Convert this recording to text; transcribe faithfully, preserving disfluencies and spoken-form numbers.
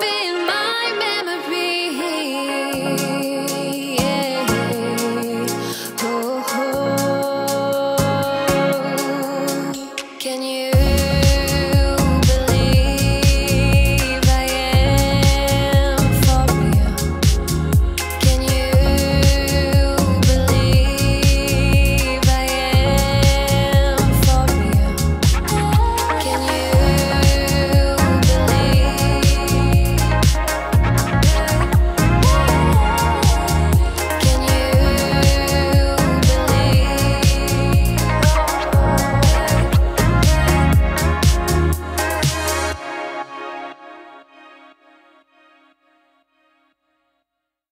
be in my memory.